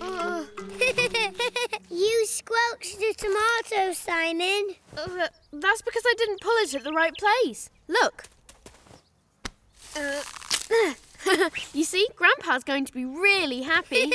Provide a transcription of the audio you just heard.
Oh. You squelched the tomato, Simon. That's because I didn't pull it at the right place. Look. You see, Grandpa's going to be really happy.